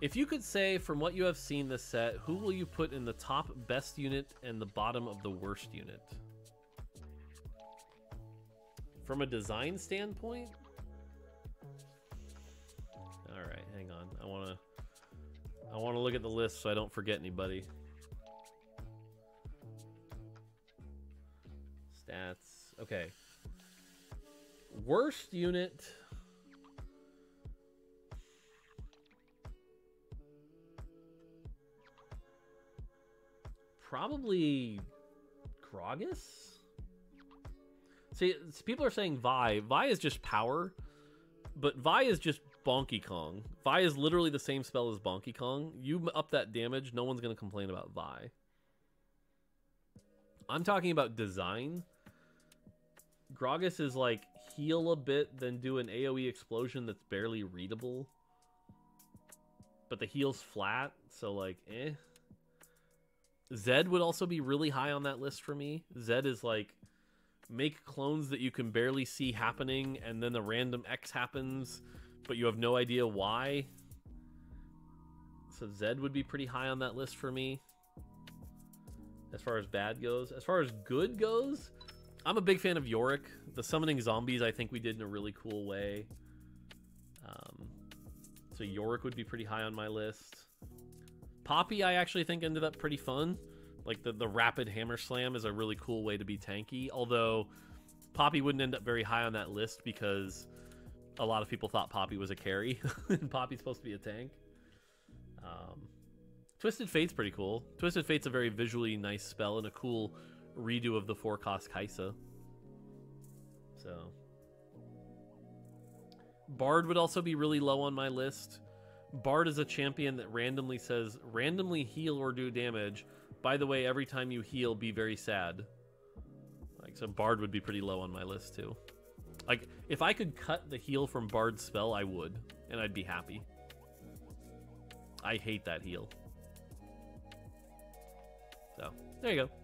If you could say, from what you have seen this set, who will you put in the top best unit and the bottom of the worst unit? From a design standpoint? Alright, hang on. I wanna look at the list so I don't forget anybody. Stats. Okay. Worst unit. Probably Grogus? See, people are saying Vi. Vi is just power, but Vi is just Bonky Kong. Vi is literally the same spell as Bonky Kong. You up that damage, no one's going to complain about Vi. I'm talking about design. Grogus is like heal a bit, then do an AoE explosion that's barely readable. But the heal's flat, so like, eh. Zed would also be really high on that list for me. Zed is like, make clones that you can barely see happening, and then the random X happens, but you have no idea why. So Zed would be pretty high on that list for me. As far as bad goes. As far as good goes, I'm a big fan of Yorick. The summoning zombies I think we did in a really cool way. So Yorick would be pretty high on my list. Poppy, I actually think ended up pretty fun. Like the rapid hammer slam is a really cool way to be tanky. Although Poppy wouldn't end up very high on that list because a lot of people thought Poppy was a carry and Poppy's supposed to be a tank. Twisted Fate's pretty cool. Twisted Fate's a very visually nice spell and a cool redo of the 4-cost Kai'Sa. So Bard would also be really low on my list. Bard is a champion that randomly says, randomly heal or do damage. By the way, every time you heal, be very sad. Like, so Bard would be pretty low on my list, too. Like, if I could cut the heal from Bard's spell, I would. And I'd be happy. I hate that heal. So, there you go.